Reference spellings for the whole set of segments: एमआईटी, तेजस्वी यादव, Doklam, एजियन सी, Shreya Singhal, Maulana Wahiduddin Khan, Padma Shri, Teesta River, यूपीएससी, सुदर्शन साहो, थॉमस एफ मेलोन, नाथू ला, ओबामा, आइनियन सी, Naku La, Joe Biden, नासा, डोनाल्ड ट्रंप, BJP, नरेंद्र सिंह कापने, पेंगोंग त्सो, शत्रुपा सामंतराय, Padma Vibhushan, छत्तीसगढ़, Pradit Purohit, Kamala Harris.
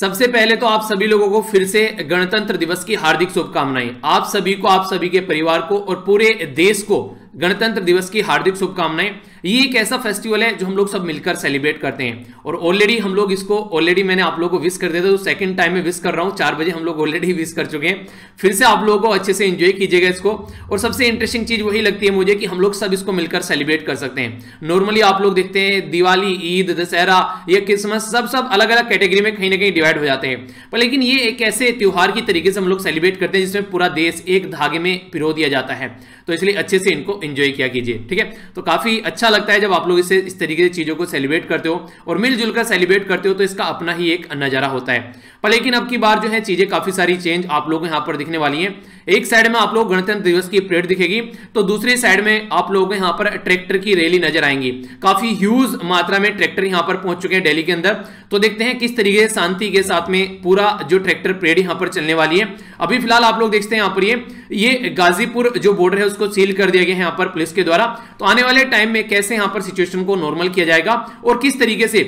सबसे पहले तो आप सभी लोगों को फिर से गणतंत्र दिवस की हार्दिक शुभकामनाएं। आप सभी को, आप सभी के परिवार को और पूरे देश को गणतंत्र दिवस की हार्दिक शुभकामनाएं। ये एक ऐसा फेस्टिवल है जो हम लोग सब मिलकर सेलिब्रेट करते हैं और ऑलरेडी हम लोग इसको मैंने आप लोगों को विश कर देता हूं, तो सेकंड टाइम में विश कर रहा हूं। 4 बजे हम लोग ऑलरेडी विश कर चुके हैं। फिर से आप लोगों को अच्छे से एंजॉय कीजिएगा इसको। और सबसे इंटरेस्टिंग चीज वही लगती है मुझे कि हम लोग सब इसको मिलकर सेलिब्रेट कर सकते हैं। नॉर्मली आप लोग देखते हैं दिवाली, ईद, दशहरा या क्रिसमस सब अलग अलग कैटेगरी में कहीं ना कहीं डिवाइड हो जाते हैं, पर लेकिन ये एक ऐसे त्योहार की तरीके से हम लोग सेलिब्रेट करते हैं जिसमें पूरा देश एक धागे में पिरो दिया जाता है। तो इसलिए अच्छे से इनको एंजॉय किया कीजिए, ठीक है। तो काफी अच्छा लगता है जब आप लोग इसे इस तरीके से चीजों को सेलिब्रेट करते हो और मिलजुल कर सेलिब्रेट करते हो, तो इसका अपना ही एक नजारा होता है। पर लेकिन अब की बार जो है चीजें काफी सारी चेंज आप लोगों को यहाँ पर दिखने वाली हैं। एक साइड में आप लोग गणतंत्र दिवस की परेड दिखेगी, तो दूसरी साइड में आप लोगों को यहाँ पर ट्रैक्टर की रैली नजर आएंगी। काफी ह्यूज मात्रा में ट्रैक्टर यहाँ पर पहुंच चुके हैं दिल्ली के अंदर। तो देखते हैं किस तरीके से शांति के साथ में पूरा जो ट्रैक्टर परेड यहाँ पर चलने वाली है। अभी फिलहाल आप लोग देखते हैं यहाँ पर ये गाजीपुर जो बॉर्डर है उसको सील कर दिया गया है यहाँ पर पुलिस के द्वारा। तो आने वाले टाइम में कैसे यहाँ पर सिचुएशन को नॉर्मल किया जाएगा और किस तरीके से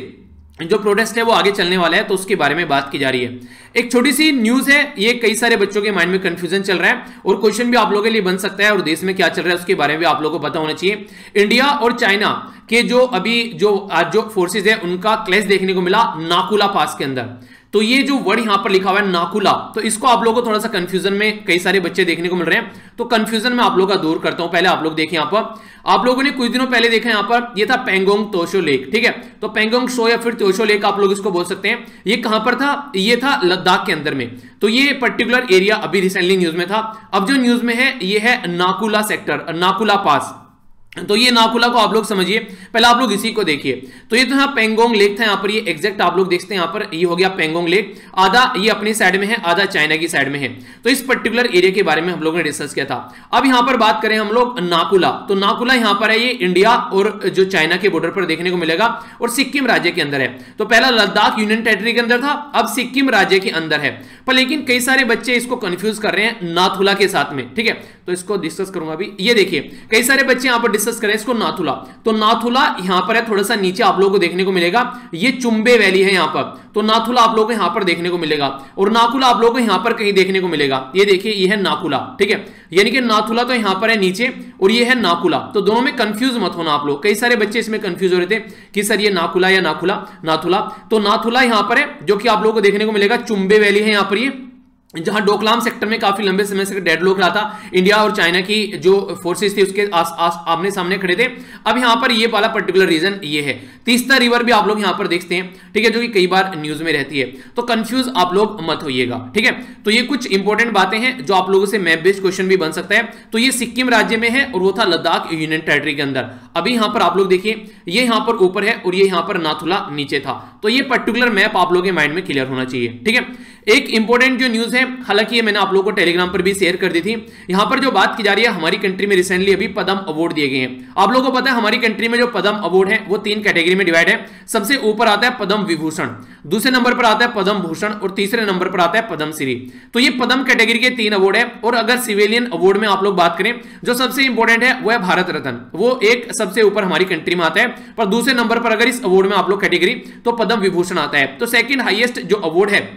जो प्रोटेस्ट है वो आगे चलने वाला है, तो उसके बारे में बात की जा रही है। एक छोटी सी न्यूज है, ये कई सारे बच्चों के माइंड में कंफ्यूजन चल रहा है और क्वेश्चन भी आप लोगों के लिए बन सकता है और देश में क्या चल रहा है उसके बारे में भी आप लोगों को पता होना चाहिए। इंडिया और चाइना के जो अभी जो फोर्सेज है उनका क्लैश देखने को मिला नाकू ला पास के अंदर। तो ये जो वर्ड यहां पर लिखा हुआ है नाकू ला, तो इसको आप लोगों को थोड़ा सा कंफ्यूजन में कई सारे बच्चे देखने को मिल रहे हैं, तो कंफ्यूजन में आप लोगों का दूर करता हूं। पहले आप लोग देखें यहाँ पर, आप लोगों ने कुछ दिनों पहले देखा यहाँ पर ये था पेंगोंग त्सो लेक, ठीक है। तो पेंगोंग त्सो या फिर त्सो लेक आप लोग इसको बोल सकते हैं। ये कहां पर था? ये था लद्दाख के अंदर में। तो ये पर्टिकुलर एरिया अभी रिसेंटली न्यूज में था। अब जो न्यूज में है ये है नाकू ला सेक्टर, नाकू ला पास। तो ये नाकू ला को आप लोग समझिए, पहले आप लोग इसी को देखिए। तो ये तो यहाँ पेंगोंग लेक था यहाँ पर, ये एग्जैक्ट आप लोग देखते हैं यहाँ पर ये हो गया पेंगोंग लेक। आधा ये अपनी साइड में है, आधा चाइना की साइड में है। तो इस पर्टिकुलर एरिया के बारे में हम लोगों ने डिस्कस किया था। अब यहाँ पर बात करें हम लोग नाकू ला, तो नाकू ला यहाँ पर है, ये इंडिया और जो चाइना के बॉर्डर पर देखने को मिलेगा और सिक्किम राज्य के अंदर है। तो पहला लद्दाख यूनियन टेरिटरी के अंदर था, अब सिक्किम राज्य के अंदर है। पर लेकिन कई सारे बच्चे इसको कंफ्यूज कर रहे हैं नाथू ला के साथ में, ठीक है। तो इसको डिस्कस करूंगा अभी। ये देखिए कई सारे बच्चे यहाँ पर करें इसको नाथू ला। तो नाथू ला यहां पर है, थोड़ा सा नीचे आप लोगों को देखने को मिलेगा ये चुंबे वैली है यहां पर। तो नाथू ला आप लोगों को यहां पर देखने को मिलेगा और नाकू ला आप लोगों को यहां पर कहीं देखने को मिलेगा। ये देखिए ये है नाकू ला, ठीक है। यानी कि नाथू ला तो यहां पर है नीचे और ये है नाकू ला। तो दोनों में कंफ्यूज मत होना आप लोग। कई सारे बच्चे इसमें कंफ्यूज हो रहे थे कि सर ये नाकू ला या नाथू ला। तो नाथू ला यहां पर है जो कि आप लोगों को देखने को मिलेगा। चुंबे वैली है यहां पर, ये जहां डोकलाम सेक्टर में काफी लंबे समय से डेडलॉक रहा था। इंडिया और चाइना की जो फोर्सेस थी उसके आमने सामने खड़े थे। अब यहां पर ये वाला पर्टिकुलर रीजन ये है। तीस्ता रिवर भी आप लोग यहां पर देखते हैं, ठीक है, जो कि कई बार न्यूज में रहती है। तो कंफ्यूज आप लोग मत होइएगा, ठीक है। तो ये कुछ इंपॉर्टेंट बातें हैं जो आप लोगों से मैप बेस्ड क्वेश्चन भी बन सकता है। तो ये सिक्किम राज्य में है और वो था लद्दाख यूनियन टेरिटरी के अंदर। अभी यहां पर आप लोग देखिए ये यहां पर ऊपर है और ये यहां पर नाथू ला नीचे था। तो ये पर्टिकुलर मैप आप लोगों के माइंड में क्लियर होना चाहिए, ठीक है। एक इंपॉर्टेंट जो न्यूज है, हालांकि ये मैंने आप लोगों को टेलीग्राम पर भी शेयर कर दी थी, यहां पर जो बात की जा रही है हमारी कंट्री में रिसेंटली अभी पद्म अवार्ड दिए गए हैं। आप लोगों को पता है हमारी कंट्री में जो पद्म अवार्ड है वो 3 कैटेगरी में डिवाइड है। सबसे ऊपर आता है पद्म विभूषण, दूसरे नंबर पर आता है पद्म भूषण और तीसरे नंबर पर आता है पद्म श्री। तो ये पद्म कैटेगरी के 3 अवार्ड है। और अगर सिविलियन अवार्ड में आप लोग बात करें जो सबसे इंपॉर्टेंट है वो है भारत रत्न, वो एक सबसे ऊपर हमारी कंट्री में आता है। पर दूसरे नंबर पर अगर इस अवार्ड में आप लोग कैटेगरी तो पद्म विभूषण आता है। तो सेकंड हाईएस्ट जो अवार्ड है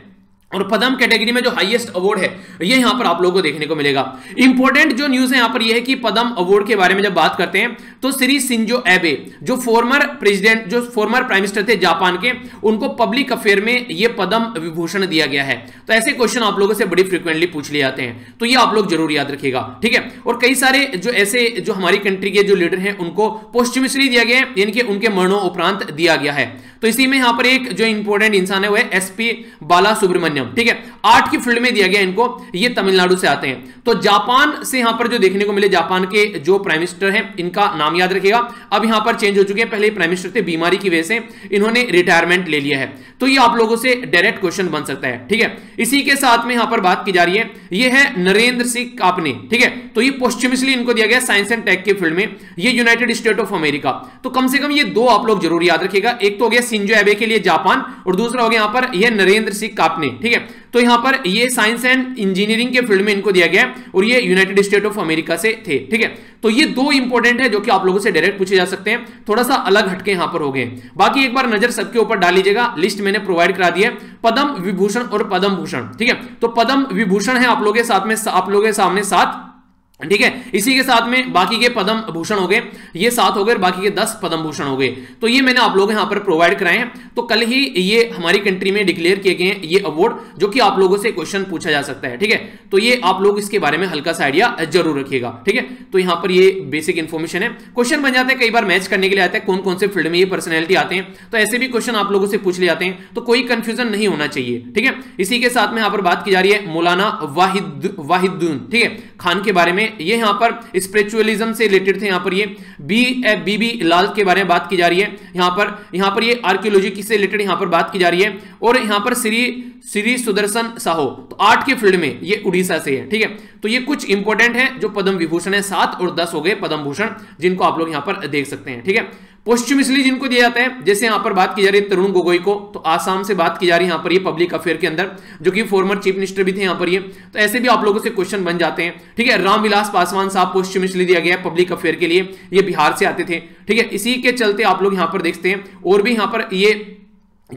और पद्म कैटेगरी में जो हाईएस्ट अवार्ड है ये यहां पर आप लोगों को देखने को मिलेगा। इंपॉर्टेंट जो न्यूज है यहां पर ये है कि पद्म अवार्ड के बारे में जब बात करते हैं तो श्री शिंजो एबे जो फॉर्मर प्रेसिडेंट, जो फॉर्मर प्राइम मिनिस्टर थे जापान के, उनको पब्लिक अफेयर में ये पद्म विभूषण दिया गया है। तो ऐसे क्वेश्चन आप लोगों से बड़ी फ्रिक्वेंटली पूछ लिए जाते हैं, तो ये आप लोग जरूर याद रखिएगा, ठीक है। और कई सारे जो ऐसे जो हमारी कंट्री के जो लीडर हैं उनको पोस्ट्यूमसली दिया गया है, यानी कि उनके मरणोपरांत दिया गया है। तो इसी में यहां पर एक जो इंपॉर्टेंट इंसान है वो है एसपी बालासुब्रमण्यम, ठीक है। आर्ट की फील्ड में दिया गया इनको, ये तमिलनाडु से आते हैं। तो जापान से यहां पर जो देखने को मिले, जापान के जो प्राइम मिनिस्टर हैं इनका नाम याद रखिएगा। अब यहां पर चेंज हो चुके हैं, पहले प्राइम मिनिस्टर थे, बीमारी की वजह से इन्होंने रिटायरमेंट ले लिया है। तो ये आप लोगों से डायरेक्ट क्वेश्चन बन सकता है, ठीक है। इसी के साथ में यहां पर बात की जा रही है, ये है नरेंद्र सिंह कापने, ठीक है। तो ये पोस्ट्यूमसली इनको दिया गया साइंस एंड टेक के फील्ड में, ये यूनाइटेड स्टेट ऑफ अमेरिका। तो कम से कम ये 2 आप लोग जरूर याद रखिएगा। एक तो हो गया शिंजो एबे के लिए जापान और दूसरा हो गया यहां पर यह नरेंद्र सिंह कापने, ठीक है। ठीक है। तो यहां पर ये साइंस एंड इंजीनियरिंग के फील्ड में इनको दिया गया है और ये यूनाइटेड स्टेट ऑफ अमेरिका से थे, ठीक है। तो ये दो इंपॉर्टेंट है जो कि आप लोगों से डायरेक्ट पूछे जा सकते हैं, थोड़ा सा अलग हटके यहां पर हो गए। बाकी एक बार नजर सबके ऊपर डाल लीजिएगा, लिस्ट मैंने प्रोवाइड करा दी है, पद्म विभूषण और पद्म भूषण, ठीक है। तो पद्म विभूषण है आप लोगों के साथ में, आप लोगों के सामने साथ, ठीक है। इसी के साथ में बाकी के पद्म भूषण हो गए, ये 7 हो गए, बाकी के 10 पद्म भूषण हो गए। तो ये मैंने आप लोगों यहां पर प्रोवाइड कराए हैं। तो कल ही ये हमारी कंट्री में डिक्लेयर किए गए हैं ये अवार्ड, जो कि आप लोगों से क्वेश्चन पूछा जा सकता है, ठीक है। तो ये आप लोग इसके बारे में हल्का सा आइडिया जरूर रखिएगा, ठीक है। तो यहां पर ये बेसिक इन्फॉर्मेशन है। क्वेश्चन बन जाते हैं, कई बार मैच करने के लिए आते हैं कौन कौन से फील्ड में ये पर्सनैलिटी आते हैं, तो ऐसे भी क्वेश्चन आप लोगों से पूछ ले जाते हैं, तो कोई कंफ्यूजन नहीं होना चाहिए, ठीक है। इसी के साथ में यहां पर बात की जा रही है मौलाना वाहिदुद्दीन, ठीक है, खान के बारे में। ये यहां पर स्पिरिचुअलिज्म से रिलेटेड थे। यहां पर ये बीबी लाल के बारे में बात की जा रही है। यहां पर ये आर्कियोलॉजी से रिलेटेड यहां पर बात की जा रही है। और यहां पर श्री सुदर्शन साहो, तो 8 के फील्ड में ये उड़ीसा से है, ठीक है। तो ये कुछ इंपॉर्टेंट है जो पद्म विभूषण है, 7 और 10 हो गए पद्म भूषण, जिनको आप लोग यहां पर देख सकते हैं, ठीक है। पोस्ट्यूमसली जिनको दिया जाता है, जैसे यहां पर बात की जा रही है तरुण गोगोई को, तो आसाम से बात की जा रही है यहां पर ये पब्लिक अफेयर के अंदर, जो कि फॉर्मर चीफ मिनिस्टर भी थे यहां पर ये, तो ऐसे भी आप लोगों से क्वेश्चन बन जाते हैं, ठीक है। राम विलास पासवान साहब पोस्ट्यूमसली दिया गया है पब्लिक अफेयर के लिए, ये बिहार से आते थे, ठीक है। इसी के चलते आप लोग यहां पर देखते हैं। और भी यहां पर ये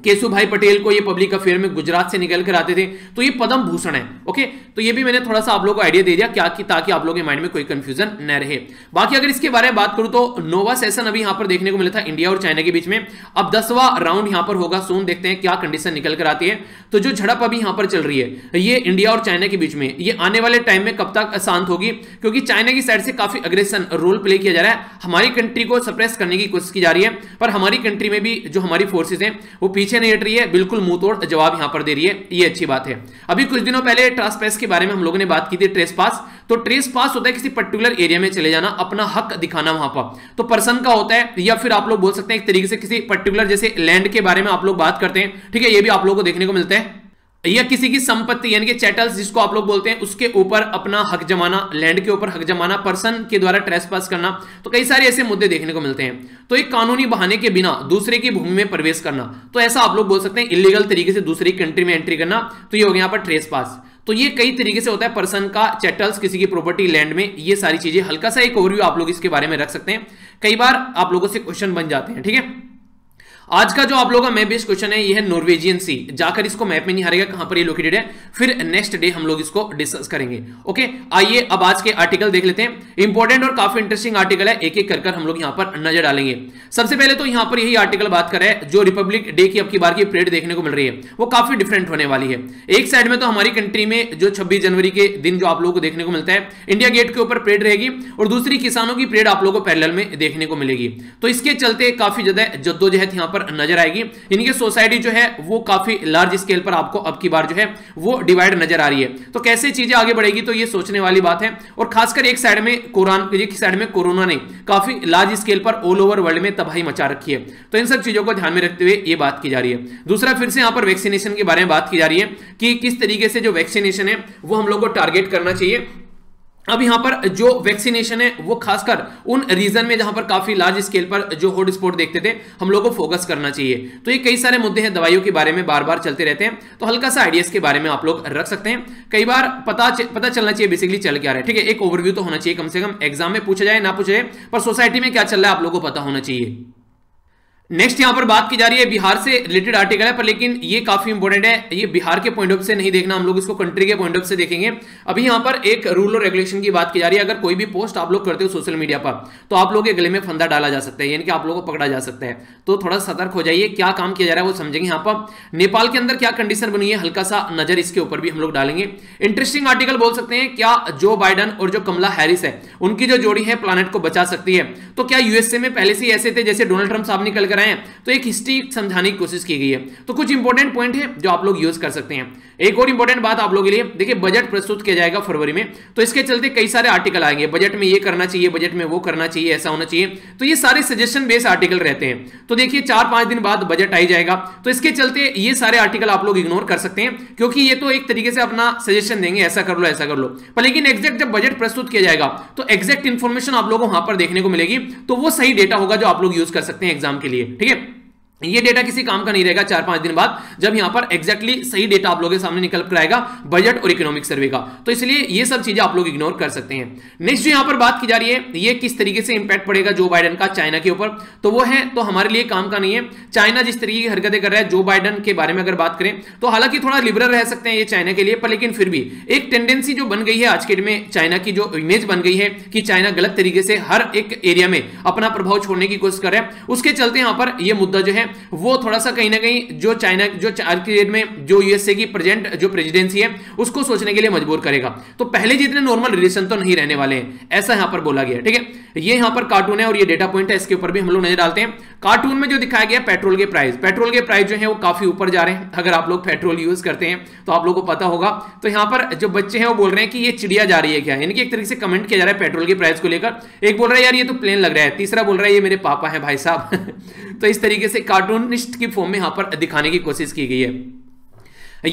केशुभाई पटेल को, ये पब्लिक अफेयर में गुजरात से निकल कर आते थे, तो ये पद्म भूषण है, ओके। तो ये भी मैंने थोड़ा सा आप लोगों को आइडिया दे दिया क्या, कि ताकि आप लोगों के माइंड में कोई कंफ्यूजन न रहे। बाकी अगर इसके बारे में बात करूं तो नोवा सेशन अभी यहां पर देखने को मिला था इंडिया और चाइना के बीच में। अब 10वां राउंड यहां पर होगा सोन, देखते हैं क्या कंडीशन निकल कर आती है। तो जो झड़प अभी यहां पर चल रही है ये इंडिया और चाइना के बीच में, ये आने वाले टाइम में कब तक शांत होगी, क्योंकि चाइना की साइड से काफी अग्रेसन रोल प्ले किया जा रहा है, हमारी कंट्री को सप्रेस करने की कोशिश की जा रही है, पर हमारी कंट्री में भी जो हमारी फोर्सेज हैं वो पीछे नहीं हट रही है, बिल्कुल मुंह तोड़ जवाब यहां पर दे रही है, ये अच्छी बात है। अभी कुछ दिनों पहले ट्रांसपेस के बारे में हम लोगों ने बात की थी, ट्रेस पास। तो ट्रेस पास होता है किसी पर्टिकुलर एरिया में चले जाना, अपना हक दिखाना वहां पर, तो पर्सन का होता है, या फिर आप लोग बोल सकते हैं एक तरीके से किसी पर्टिकुलर जैसे लैंड के बारे में आप लोग बात करते हैं, ठीक है, ये भी आप लोगों को देखने को मिलता है, या किसी की संपत्ति यानी कि चैटल्स जिसको आप लोग बोलते हैं उसके ऊपर अपना हक जमाना, लैंड के ऊपर हक जमाना, पर्सन के द्वारा ट्रेसपास करना, तो कई सारे ऐसे मुद्दे देखने को मिलते हैं। तो एक कानूनी बहाने के बिना दूसरे की भूमि में प्रवेश करना, तो ऐसा आप लोग बोल सकते हैं इलीगल तरीके से दूसरी कंट्री में एंट्री करना, तो ये हो गया यहाँ पर ट्रेसपास। तो ये कई तरीके से होता है, पर्सन का, चैटल्स, किसी की प्रॉपर्टी, लैंड में, ये सारी चीजें। हल्का सा एक ओवरव्यू आप लोग इसके बारे में रख सकते हैं, कई बार आप लोगों से क्वेश्चन बन जाते हैं, ठीक है। आज का जो आप लोगों का मैप बेस्ड क्वेश्चन है ये है नॉर्वेजियन सी, जाकर इसको मैप में निहारेगा कहां पर ये लोकेटेड है, फिर नेक्स्ट डे हम लोग इसको डिस्कस करेंगे, ओके। आइए अब आज के आर्टिकल देख लेते हैं, इंपॉर्टेंट और काफी इंटरेस्टिंग आर्टिकल है, एक एक कर हम लोग यहां पर नजर डालेंगे। सबसे पहले तो यहां पर यही आर्टिकल बात कर रहा है जो रिपब्लिक डे की अब की बार की परेड देखने को मिल रही है, वो काफी डिफरेंट होने वाली है। एक साइड में तो हमारी कंट्री में जो 26 जनवरी के दिन जो आप लोगों को देखने को मिलता है इंडिया गेट के ऊपर परेड रहेगी, और दूसरी किसानों की परेड आप लोगों को पैरेलल में देखने को मिलेगी, तो इसके चलते काफी ज्यादा जद्दोजहद यहां पर नजर आएगी। इनकी सोसाइटी जो है वो काफी लार्ज स्केल पर आपको अब की बार जो है वो डिवाइड नजर आ रही है, तो कैसे चीजें आगे बढ़ेगी, तो ये सोचने वाली बात है। और खासकर एक साइड में कोरोना ने काफी लार्ज स्केल पर ऑल ओवर वर्ल्ड में तबाही मचा रखी है, तो इन सब चीजों को ध्यान में रखते हुए ये बात की जा रही है। दूसरा फिर से यहां पर वैक्सीनेशन के बारे में बात की जा रही है कि किस तरीके से जो वैक्सीनेशन है वो हम लोग को टारगेट करना चाहिए। अब यहां पर जो वैक्सीनेशन है वो खासकर उन रीजन में जहां पर काफी लार्ज स्केल पर जो हॉट स्पॉट देखते थे हम लोगों को फोकस करना चाहिए। तो ये कई सारे मुद्दे हैं, दवाइयों के बारे में बार बार चलते रहते हैं, तो हल्का सा आइडियाज के बारे में आप लोग रख सकते हैं, कई बार पता चलना चाहिए बेसिकली चल क्या रहा है, ठीक है। एक ओवरव्यू तो होना चाहिए, कम से कम एग्जाम में पूछा जाए ना पूछा जाए, पर सोसाइटी में क्या चल रहा है आप लोगों को पता होना चाहिए। नेक्स्ट यहां पर बात की जा रही है बिहार से रिलेटेड आर्टिकल है, पर लेकिन ये काफी इंपॉर्टेंट है, ये बिहार के पॉइंट ऑफ से नहीं देखना, हम लोग इसको कंट्री के पॉइंट ऑफ से देखेंगे। अभी यहां पर एक रूल और रेगुलेशन की बात की जा रही है, अगर कोई भी पोस्ट आप लोग करते हो सोशल मीडिया पर तो आप लोग के गले में फंदा डाला जा सकता है, यानी कि आप लोगों को पकड़ा जा सकता है, तो थोड़ा सतर्क हो जाइए। क्या काम किया जा रहा है वो समझेंगे यहां पर। नेपाल के अंदर क्या कंडीशन बनी है, हल्का सा नजर इसके ऊपर भी हम लोग डालेंगे। इंटरेस्टिंग आर्टिकल बोल सकते हैं, क्या जो बाइडन और जो कमला हैरिस है उनकी जो जोड़ी है प्लानेट को बचा सकती है, तो क्या यूएसए में पहले से ऐसे थे जैसे डोनाल्ड ट्रंप साहब निकल, तो एक हिस्ट्री समझाने की कोशिश की गई है, तो कुछ इंपॉर्टेंट पॉइंट है जो आप लोग यूज कर सकते हैं। एक और इंपॉर्टेंट बात आप लोगों के लिए, देखिए बजट प्रस्तुत किया जाएगा फरवरी में, तो इसके चलते कई सारे आर्टिकल आएंगे, बजट में ये करना चाहिए, बजट में वो करना चाहिए, ऐसा होना चाहिए, तो ये सारे सजेशन बेस्ड आर्टिकल रहते हैं। तो देखिए 4-5 दिन बाद बजट आई जाएगा, तो इसके चलते ये सारे आर्टिकल आप लोग इग्नोर कर सकते हैं, क्योंकि ये तो एक तरीके से अपना सजेशन देंगे, ऐसा कर लो ऐसा कर लो, पर लेकिन एग्जैक्ट जब बजट प्रस्तुत किया जाएगा तो एग्जैक्ट इंफॉर्मेशन आप लोगों को वहां पर देखने को मिलेगी, तो वो सही डेटा होगा जो आप लोग यूज कर सकते हैं एग्जाम के लिए, ठीक है। ये डेटा किसी काम का नहीं रहेगा 4-5 दिन बाद, जब यहाँ पर एक्जैक्टली सही डेटा आप लोगों के सामने निकल कर आएगा बजट और इकोनॉमिक सर्वे का। तो इसलिए ये सब चीजें आप लोग इग्नोर कर सकते हैं। नेक्स्ट जो यहाँ पर बात की जा रही है ये किस तरीके से इंपैक्ट पड़ेगा जो बाइडन का चाइना के ऊपर, तो वो है तो हमारे लिए काम का नहीं है। चाइना जिस तरीके की हरकतें कर रहा है जो बाइडन के बारे में अगर बात करें तो हालांकि थोड़ा लिबरल रह सकते हैं ये चाइना के लिए, पर लेकिन फिर भी एक टेंडेंसी जो बन गई है आज के डेट में, चाइना की जो इमेज बन गई है कि चाइना गलत तरीके से हर एक एरिया में अपना प्रभाव छोड़ने की कोशिश कर रहा है, उसके चलते यहाँ पर यह मुद्दा जो है वो थोड़ा सा कहीं ना कहीं जो चाइना जो आर्किटेक्ट में जो यूएसए की प्रेजेंट जो प्रेसिडेंसी है उसको सोचने के लिए मजबूर करेगा। तो पहले जितने नॉर्मल रिलेशन तो नहीं रहने वाले हैं, ऐसा यहां पर बोला गया। ठीक है, ये यहां पर कार्टून है और ये डेटा पॉइंट है, इसके ऊपर भी हम लोग नजर डालते हैं। कार्टून में जो दिखाया गया पेट्रोल के प्राइस जो है वो काफी ऊपर जा रहे हैं। अगर आप लोग पेट्रोल यूज करते हैं तो आप लोगों को पता होगा। तो यहां पर जो बच्चे हैं वो बोल रहे हैं कि ये चिड़िया जा रही है क्या, यानी कि एक तरीके से कमेंट किया जा रहा है पेट्रोल के प्राइस को लेकर। एक बोल रहा है यार ये तो प्लेन लग रहा है, तीसरा बोल रहा है ये मेरे पापा है भाई साहब। तो इस तरीके से कार्टूनिस्ट की फॉर्म में यहां पर दिखाने की कोशिश की गई है।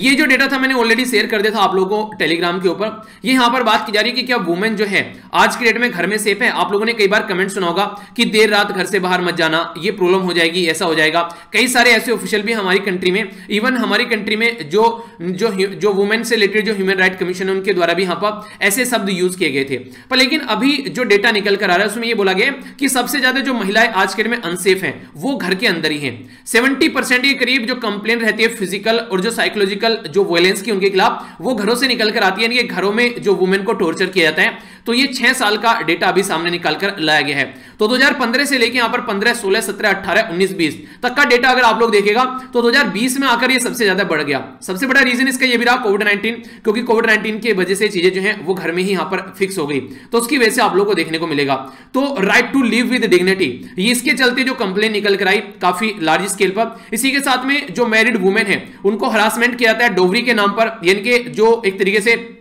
ये जो डेटा था मैंने ऑलरेडी शेयर कर दिया था आप लोगों को टेलीग्राम के ऊपर। ये यहाँ पर बात की जा रही है कि क्या वुमेन जो है आज के डेट में घर में सेफ है। आप लोगों ने कई बार कमेंट सुना होगा कि देर रात घर से बाहर मत जाना, ये प्रॉब्लम हो जाएगी, ऐसा हो जाएगा। कई सारे ऐसे ऑफिशियल भी हमारी कंट्री में, इवन हमारी कंट्री में जो जो जो वुमेन से रिलेटेड जो ह्यूमन राइट कमीशन है उनके द्वारा भी यहाँ पर ऐसे शब्द यूज किए गए थे। पर लेकिन अभी जो डेटा निकल कर आ रहा है उसमें यह बोला गया कि सबसे ज्यादा जो महिलाएं आज के डेट में अनसेफ है वो घर के अंदर ही है। 70% के करीब जो कंप्लेन रहती है फिजिकल और जो साइकोलॉजिकल जो वायलेंस की उनके खिलाफ, वो घरों से निकल कर आती है, यानी कि घरों में जो वुमेन को टॉर्चर किया जाता है। तो ये 6 साल का डेटा अभी सामने निकाल कर लाया गया है। तो 2015 से लेके यहां पर 15, 16, 17, 18, 19, 20 तक का डेटा अगर आप लोग देखेगा तो 2020 में आकर ये सबसे ज्यादा बढ़ गया। सबसे बड़ा रीजन इसका ये भी रहा कोविड-19, क्योंकि कोविड-19 की वजह से चीजें जो है वो घर में ही यहां पर फिक्स हो गई, तो उसकी वजह से आप लोगों को देखने को मिलेगा। तो right to live with dignity, इसके चलते जो कंप्लेन निकल कर आई काफी लार्ज स्केल पर। इसी के साथ में जो मैरिड वुमेन है उनको हरासमेंट किया जाता है डोवरी के नाम पर, यानी कि जो एक तरीके से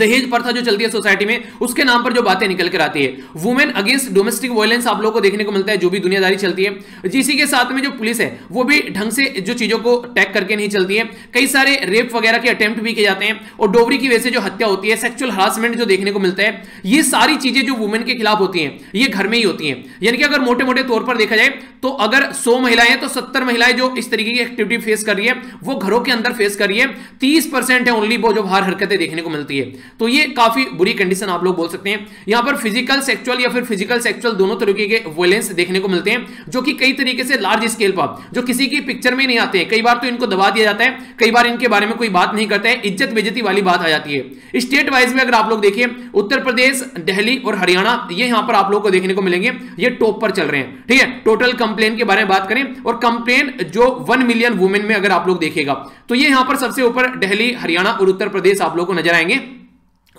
दहेज प्रथा जो चलती है सोसाइटी में उसके नाम पर जो बातें निकल कर आती है। वुमेन अगेंस्ट डोमेस्टिक वायलेंस आप लोगों को देखने को मिलता है, जो भी दुनियादारी चलती है। इसी के साथ में जो पुलिस है वो भी ढंग से जो चीजों को टैग करके नहीं चलती है। कई सारे रेप वगैरह के अटेम्प्ट भी किए जाते हैं और डोवरी की वजह से जो हत्या होती है, सेक्सुअल हरासमेंट जो देखने को मिलता है, ये सारी चीजें जो वुमेन के खिलाफ होती हैं ये घर में ही होती हैं। यानी कि अगर मोटे मोटे तौर पर देखा जाए तो अगर 100 महिलाएं तो 70 महिलाएं जो इस तरीके की एक्टिविटी फेस कर रही है वो घरों के अंदर फेस कर रही है। 30% है ओनली वो जो बाहर हरकतें देखने को मिलती है। तो ये काफी बुरी कंडीशन आप लोग बोल सकते हैं। यहां पर फिजिकल सेक्सुअल या फिर फिजिकल सेक्सुअल दोनों तरीके के वायलेंस देखने को मिलते हैं, जो कि कई तरीके से लार्ज स्केल पर जो किसी की पिक्चर में नहीं आते हैं। कई बार तो इनको दबा दिया जाता है, कई बार इनके बारे में कोई बात नहीं करता है, इज्जत बेइज्जती वाली बात आ जाती है। स्टेट वाइज में अगर आप लोग देखिए उत्तर प्रदेश, दिल्ली और हरियाणा ये यहां पर आप लोग को देखने को मिलेंगे, ये टॉप पर चल रहे हैं। ठीक है, टोटल कंप्लेन के बारे में बात करें और कंप्लेन जो 1 मिलियन वुमेन में अगर आप लोग देखेगा तो ये यहां पर सबसे ऊपर दिल्ली, हरियाणा और उत्तर प्रदेश आप लोगों को नजर आएंगे।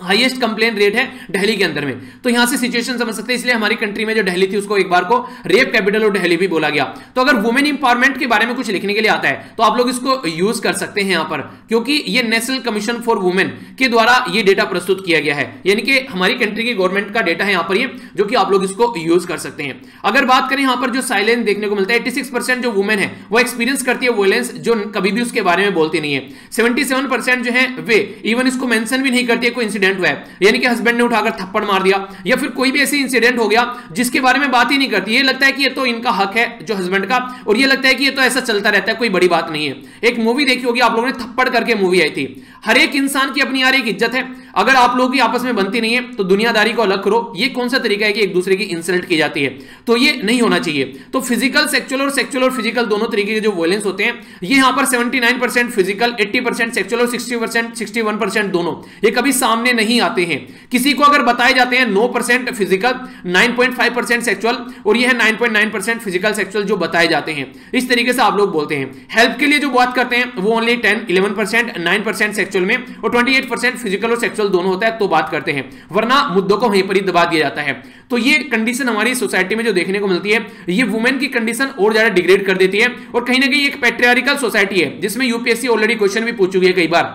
हाईएस्ट कंप्लेन रेट है दिल्ली के अंदर में। तो यहां से सिचुएशन समझ सकते हैं, इसलिए हमारी कंट्री में जो दिल्ली थी उसको एक बार को रेप कैपिटल और दिल्ली भी बोला गया। तो अगर वुमेन इंपावरमेंट के बारे में कुछ लिखने के लिए आता है तो आप लोग इसको यूज कर सकते हैं यहां पर, क्योंकि ये नेशनल कमीशन फॉर वुमेन के द्वारा ये डेटा प्रस्तुत किया गया है, यानी कि हमारी कंट्री की गवर्नमेंट का डेटा है यहां पर, ये जो कि आप लोग इसको यूज कर सकते हैं। अगर बात करें यहां पर जो साइलेंस देखने को मिलता है, 86% जो वुमेन है वो एक्सपीरियंस करती है वायलेंस, जो कभी भी उसके बारे में बोलती नहीं है। 77% जो है वे इवन इसको मेंशन भी नहीं करती है कोई इंसिडेंट हुआ है, यानी कि हस्बैंड ने उठाकर थप्पड़ मार दिया या फिर कोई भी ऐसी इंसिडेंट हो गया जिसके बारे में बात ही नहीं करती। ये लगता है कि ये तो इनका हक है जो हस्बैंड का, और ये लगता है कि ये तो ऐसा चलता रहता है, कोई बड़ी बात नहीं है। एक मूवी देखी होगी आप लोगों ने, थप्पड़ करके मूवी आई थी। हर एक इंसान की अपनी यार एक इज्जत है, अगर आप लोगों की आपस में बनती नहीं है तो दुनियादारी को अलग करो। ये कौन सा तरीका है कि एक दूसरे की इंसल्ट की जाती है, तो ये नहीं होना चाहिए। तो फिजिकल सेक्सुअल और फिजिकल दोनों तरीके के जो वायलेंस होते हैं ये यहां पर 79% फिजिकल, 80% सेक्सुअल और 60%, 61% दोनों ये कभी सामने नहीं आते हैं। किसी को अगर बताए जाते हैं 9% फिजिकल, 9.5% सेक्सुअल और यह 9.9% फिजिकल सेक्सुअल जो बताए जाते हैं, इस तरीके से आप लोग बोलते हैं। हेल्प के लिए जो बात करते हैं वो ओनली 10-11%, 9% सेक्सुअल में और 28% फिजिकल और सेक्सुअल दोनों होता है तो बात करते हैं, वरना मुद्दों को वहीं पर ही दबा दिया जाता है। तो ये कंडीशन हमारी सोसाइटी में जो देखने को मिलती है ये वुमेन की कंडीशन और ज्यादा डिग्रेड कर देती है। और कहीं ना कहीं एक पैट्रियार्कल सोसाइटी है जिसमें यूपीएससी ऑलरेडी क्वेश्चन भी पूछ चुकी है कई बार,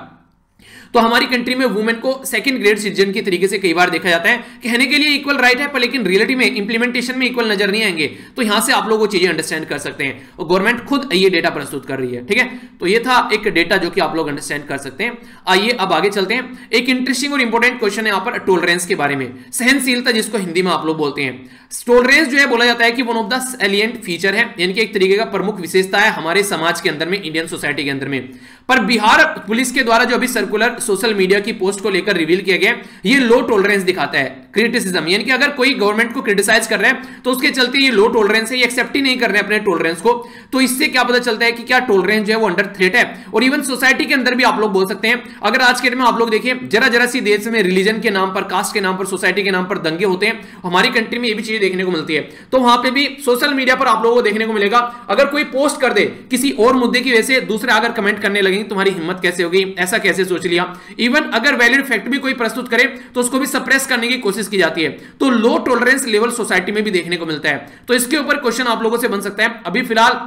तो हमारी कंट्री में वुमेन को सेकंड ग्रेड सिटीजन के तरीके से कई बार देखा जाता है, कहने के लिए इक्वल राइट है पर लेकिन रियलिटी में इंप्लीमेंटेशन में इक्वल नजर नहीं आएंगे। तो यहां से आप लोग वो चीजें अंडरस्टैंड कर सकते हैं और गवर्नमेंट खुद ये डेटा प्रस्तुत कर रही है, ठीक है। तो ये था एक डेटा जो कि आप लोग अंडरस्टैंड कर सकते हैं। आइए अब आगे चलते हैं। एक इंटरेस्टिंग और इंपॉर्टेंट क्वेश्चन है यहाँ पर टोलरेंस के बारे में, सहनशीलता जिसको हिंदी में आप लोग बोलते हैं। टोलरेंस जो है बोला जाता है कि one of the salient feature है, यानी कि एक तरीके का प्रमुख विशेषता है हमारे समाज के अंदर में, इंडियन सोसाइटी के अंदर में। पर बिहार पुलिस के द्वारा जो अभी सर्कुलर सोशल मीडिया की पोस्ट को लेकर रिवील किया गया, ये लो टोलरेंस दिखाता है। क्रिटिसिज्म यानी कि अगर कोई गवर्नमेंट को क्रिटिसाइज कर रहा है तो उसके चलते ये लो टोलरेंस है, ये एक्सेप्ट ही नहीं कर रहे अपने टोलरेंस को। तो इससे क्या पता चलता है कि क्या टोलरेंस जो है वो अंडर थ्रेट है। और इवन सोसाइटी के अंदर भी आप लोग बोल सकते हैं, अगर आज के डेट में आप लोग देखिए जरा जरा सी देश में रिलीजन के नाम पर, कास्ट के नाम पर, सोसाइटी के नाम पर दंगे होते हैं। हमारी कंट्री में ये भी चीजें देखने को मिलती है। तो वहां पे भी सोशल मीडिया पर आप लोगों को देखने को मिलेगा, अगर कोई पोस्ट कर दे किसी और मुद्दे की वजह से दूसरे आकर कमेंट करने लगेंगे तुम्हारी हिम्मत कैसे हो गई, ऐसा कैसे सोच लिया। इवन अगर वैलिड फैक्ट भी कोई प्रस्तुत करे तो उसको भी सप्रेस करने की कोशिश की जाती है। तो लो टॉलरेंस लेवल सोसाइटी में भी देखने को मिलता है। तो इसके ऊपर क्वेश्चन आप लोगों से बन सकता है। अभी फिलहाल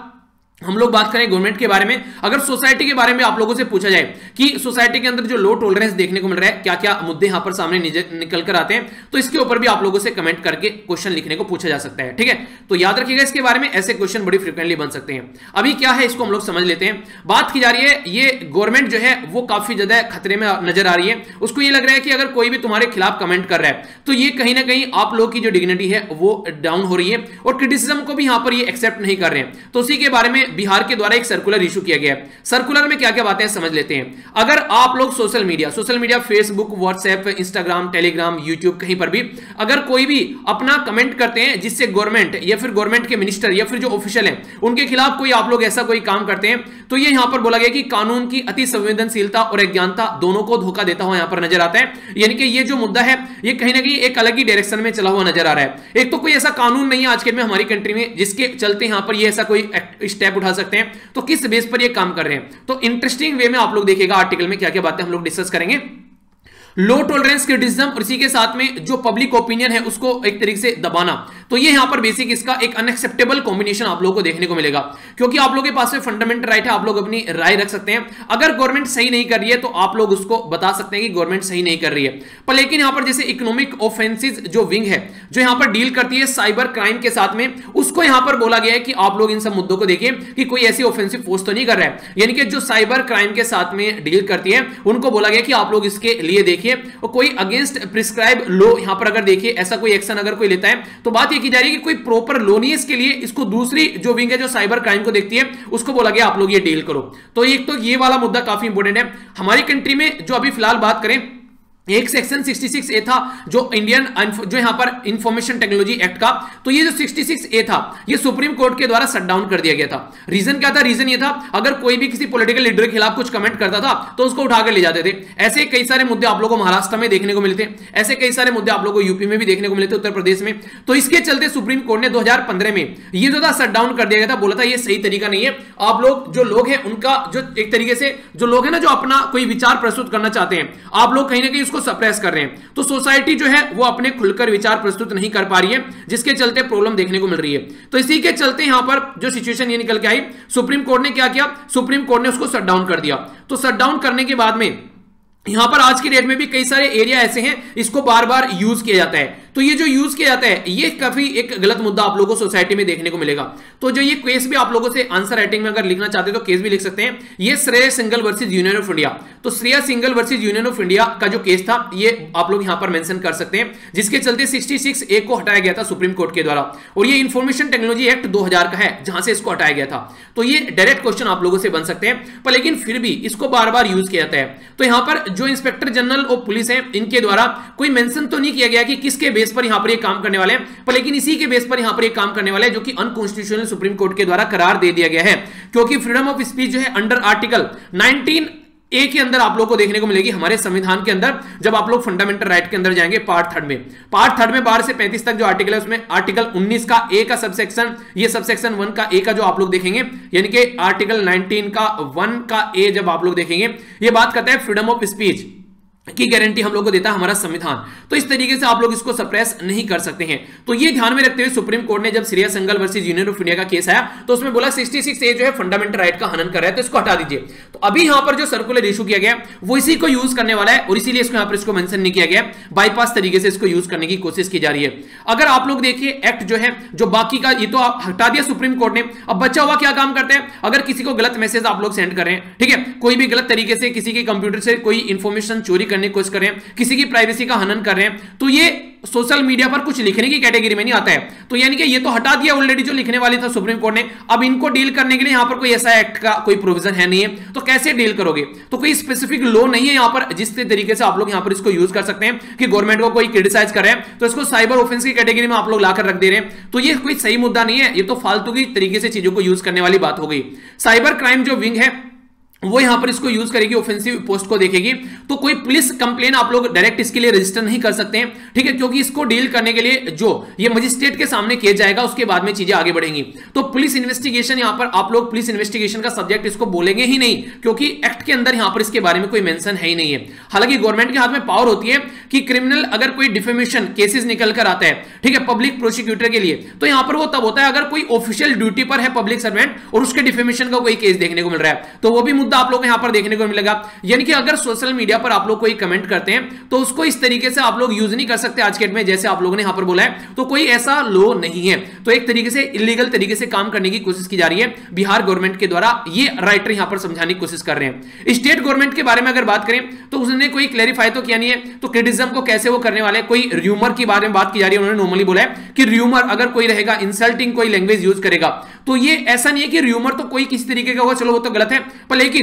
हम लोग बात करें गवर्नमेंट के बारे में। अगर सोसाइटी के बारे में आप लोगों से पूछा जाए कि सोसाइटी के अंदर जो लो टॉलरेंस देखने को मिल रहा है, क्या क्या मुद्दे यहां पर सामने निकल कर आते हैं, तो इसके ऊपर भी आप लोगों से कमेंट करके क्वेश्चन लिखने को पूछा जा सकता है, ठीक है। तो याद रखिएगा इसके बारे में, ऐसे क्वेश्चन बड़ी फ्रिक्वेंटली बन सकते हैं। अभी क्या है इसको हम लोग समझ लेते हैं। बात की जा रही है ये गवर्नमेंट जो है वो काफी ज्यादा खतरे में नजर आ रही है। उसको ये लग रहा है कि अगर कोई भी तुम्हारे खिलाफ कमेंट कर रहा है तो ये कहीं ना कहीं आप लोग की जो डिग्निटी है वो डाउन हो रही है और क्रिटिसिज्म को भी यहां पर ये एक्सेप्ट नहीं कर रहे हैं। तो उसी के बारे में बिहार के द्वारा एक सर्कुलर इशू किया गया है। सर्कुलर में क्या-क्या बातें समझ लेते हैं। अगर आप लोग social media Facebook, WhatsApp, Instagram, Telegram, YouTube, कहीं पर भी अगर कोई भी अपना कमेंट करते हैं जिससे गवर्नमेंट या फिर गवर्नमेंट के मिनिस्टर या फिर जो ऑफिशियल हैं उनके खिलाफ कोई आप लोग ऐसा कोई काम करते हैं, तो ये यहां पर बोला गया कि कानून की अति संवेदनशीलता और अज्ञानता दोनों को धोखा देता हुआ यहां पर नजर आता है। यानी कि ये जो मुद्दा है ये कहीं ना कहीं एक अलग ही डायरेक्शन में चला हुआ नजर आ रहा है। एक तो कोई ऐसा कानून नहीं है आज के में हमारी कंट्री में जिसके चलते यहां पर ये ऐसा कोई स्टेप उठा सकते हैं, तो किस बेस पर ये काम कर रहे हैं। तो इंटरेस्टिंग वे में आप लोग देखिएगा आर्टिकल में क्या-क्या बातें हम लोग डिस्कस करेंगे। लो टॉलरेंस क्रिटिसिज्म और इसी के साथ में जो पब्लिक ओपिनियन है उसको एक तरीके से दबाना, तो ये यहां पर बेसिक इसका एक अनएक्सेप्टेबल कॉम्बिनेशन आप लोगों को देखने को मिलेगा। क्योंकि आप लोगों के पास में फंडामेंटल राइट है, आप लोग अपनी राय रख सकते हैं। अगर गवर्नमेंट सही नहीं कर रही है तो आप लोग उसको बता सकते हैं कि गवर्नमेंट सही नहीं कर रही है। पर लेकिन यहां पर जैसे इकोनॉमिक ऑफेंसिस जो विंग है जो यहां पर डील करती है साइबर क्राइम के साथ में, उसको यहां पर बोला गया है कि आप लोग इन सब मुद्दों को देखिए कि कोई ऐसी ऑफेंसिव फोर्स तो नहीं कर रहा है। यानी कि जो साइबर क्राइम के साथ में डील करती है उनको बोला गया कि आप लोग इसके लिए और कोई अगेंस्ट प्रिस्क्राइब लॉ यहां पर अगर देखिए ऐसा कोई एक्शन अगर कोई लेता है तो बात ये की जा रही है कि कोई प्रॉपर लॉ नहीं है इसके लिए। इसको दूसरी जो विंग है जो साइबर क्राइम को देखती है उसको बोला गया आप लोग ये डील करो। तो एक तो ये वाला मुद्दा काफी इंपोर्टेंट है हमारी कंट्री में। जो अभी फिलहाल बात करें एक सेक्शन 66 ए था जो इंडियन जो यहां पर इंफॉर्मेशन टेक्नोलॉजी एक्ट का, तो ये जो 66 ए था ये सुप्रीम कोर्ट के द्वारा शट डाउन कर दिया गया था। रीजन क्या था? रीजन ये था अगर कोई भी किसी पॉलिटिकल लीडर के खिलाफ कुछ कमेंट करता था तो उसको उठाकर ले जाते थे। ऐसे कई सारे मुद्दे आप लोगों को महाराष्ट्र में देखने को मिलते, ऐसे कई सारे मुद्दे आप लोगों को यूपी में भी देखने को मिलते, उत्तर प्रदेश में। तो इसके चलते सुप्रीम कोर्ट ने 2015 में ये जो था शट डाउन कर दिया गया था। बोला था ये सही तरीका नहीं है, आप लोग जो लोग हैं उनका जो एक तरीके से जो लोग हैं ना जो अपना कोई विचार प्रस्तुत करना चाहते हैं आप लोग कहीं ना कहीं को सप्रेस कर रहे हैं। तो सोसाइटी जो है वो अपने खुलकर विचार प्रस्तुत नहीं कर पा रही है, जिसके चलते प्रॉब्लम देखने को मिल रही है। तो इसी के चलते यहां पर जो सिचुएशन ये निकल के आई, सुप्रीम कोर्ट ने क्या किया, सुप्रीम कोर्ट ने उसको शट डाउन कर दिया। तो शट डाउन करने के बाद में यहां पर आज की डेट में भी कई सारे एरिया ऐसे हैं इसको बार बार यूज किया जाता है। तो ये जो यूज किया जाता है ये काफी एक गलत मुद्दा आप लोगों को सोसाइटी में देखने को मिलेगा। तो जो ये केस भी आप लोगों से आंसर राइटिंग में अगर लिखना चाहते हैं तो केस भी लिख सकते हैं। ये Shreya Singhal versus union of India, तो Shreya Singhal versus union of India का जो केस था ये आप लोग यहां पर मेंशन कर सकते हैं, जिसके चलते 66 ए को हटाया गया था सुप्रीम कोर्ट के द्वारा। और ये इंफॉर्मेशन टेक्नोलॉजी एक्ट 2000 का है जहां से इसको हटाया गया था। तो ये डायरेक्ट क्वेश्चन आप लोगों से बन सकते हैं, पर लेकिन फिर भी इसको बार बार यूज किया जाता है। तो यहां पर जो इंस्पेक्टर जनरल और पुलिस है इनके द्वारा कोई मेंशन तो नहीं किया गया कि किसके बेस पर यहां पर ये काम करने वाले हैं, पर लेकिन इसी के बेस पर यहां पर ये काम करने वाले हैं, जो कि अनकॉन्स्टिट्यूशनल सुप्रीम कोर्ट के द्वारा करार दे दिया गया है। क्योंकि फ्रीडम ऑफ स्पीच जो है अंडर आर्टिकल 19 ए के अंदर आप लोगों को देखने को मिलेगी हमारे संविधान के अंदर। जब आप लोग फंडामेंटल राइट के अंदर जाएंगे पार्ट थर्ड में 12 से 35 तक जो आर्टिकल है उसमें आर्टिकल 19 का ए का सबसेक्शन, ये सबसेक्शन 1 का ए का जो आप लोग देखेंगे, यानी कि आर्टिकल 19 का 1 का ए जब आप लोग देखेंगे, ये बात करता है फ्रीडम ऑफ स्पीच की गारंटी हम लोग को देता है हमारा संविधान। तो इस तरीके से आप लोग इसको सप्रेस नहीं कर सकते हैं। तो ये ध्यान में रखते हुए सुप्रीम कोर्ट ने जब Shreya Singhal versus union of India का केस आया तो उसमें बोला 66 ए जो है फंडामेंटल राइट का हनन कर रहा है, तो इसको हटा दीजिए। तो अभी यहां पर जो सर्कुलर इशू किया गया वो इसी को यूज करने वाला है और इसीलिए इसको यहां पर इसको मेंशन नहीं किया गया, बाईपास तरीके से इसको यूज करने की कोशिश की जा रही है। अगर आप लोग देखिए एक्ट जो है जो बाकी का ये तो हटा दिया सुप्रीम कोर्ट ने, अब बचा हुआ क्या काम करते हैं, अगर किसी को गलत मैसेज आप लोग सेंड कर रहे हैं, ठीक है, कोई भी गलत तरीके से किसी के कंप्यूटर से कोई इंफॉर्मेशन चोरी करने की कोशिश कर रहे हैं, किसी की प्राइवेसी का हनन कर रहे हैं, तो ये सोशल मीडिया पर कुछ लिखने की कैटेगरी में नहीं आता है। तो यानी कि ये तो हटा दिया ऑलरेडी जो लिखने वाली था सुप्रीम कोर्ट ने। अब इनको डील करने के लिए यहां पर कोई ऐसा एक्ट का कोई प्रोविजन है नहीं है, तो कैसे डील करोगे, तो कोई स्पेसिफिक लॉ नहीं है यहां पर जिस तरीके से आप लोग यहां पर इसको यूज कर सकते हैं कि गवर्नमेंट को कोई क्रिटिसाइज कर रहे हैं तो इसको साइबर ऑफेंस की कैटेगरी में आप लोग लाकर रख दे रहे हैं। तो ये कोई सही मुद्दा नहीं है, ये तो फालतू की तरीके से चीजों को यूज करने वाली बात हो गई। साइबर क्राइम जो विंग है वो यहां पर इसको यूज करेगी, ऑफेंसिव पोस्ट को देखेगी, तो कोई पुलिस कंप्लेन आप लोग डायरेक्ट इसके लिए रजिस्टर नहीं कर सकते हैं, ठीक है, क्योंकि इसको डील करने के लिए जो ये मजिस्ट्रेट के सामने किया जाएगा उसके बाद में चीजें आगे बढ़ेंगी। तो पुलिस इन्वेस्टिगेशन यहां पर आप लोग पुलिस इन्वेस्टिगेशन का सब्जेक्ट इसको बोलेंगे ही नहीं क्योंकि एक्ट के अंदर यहां पर इसके बारे में कोई मेंशन है ही नहीं है। हालांकि गवर्नमेंट के हाथ में पावर होती है कि क्रिमिनल अगर कोई डिफेमेशन केसेस निकल कर आता है, ठीक है, पब्लिक प्रोसिक्यूटर के लिए, तो यहां पर वो तब होता है अगर कोई ऑफिशियल ड्यूटी पर है पब्लिक सर्वेंट और उसके डिफेमेशन का कोई केस देखने को मिल रहा है, तो वो भी आप लोग यहां पर देखने को मिलेगा। यानी कि अगर सोशल मीडिया पर आप लोग कोई कमेंट करते हैं तो उसको इस तरीके से आप लोग यूज नहीं कर सकते आज के डेट में, जैसे आप लोगों ने यहां पर बोला है, तो कोई ऐसा लॉ नहीं है। तो एक तरीके से इलीगल तरीके से काम करने की कोशिश की जा रही है बिहार गवर्नमेंट के द्वारा, ये राइटर यहां पर समझाने की कोशिश कर रहे हैं। स्टेट गवर्नमेंट के बारे में अगर बात करें तो उसने कोई क्लैरिफाई तो किया नहीं है, तो क्रिटिसिज्म को कैसे वो करने वाले, कोई र्यूमर के बारे में बात की जा रही है, उन्होंने नॉर्मली बोला है कि र्यूमर अगर कोई रहेगा इंसल्टिंग कोई लैंग्वेज यूज करेगा, तो ये ऐसा नहीं है कि र्यूमर तो कोई किसी तरीके का होगा, चलो वो तो गलत है, पर लेकिन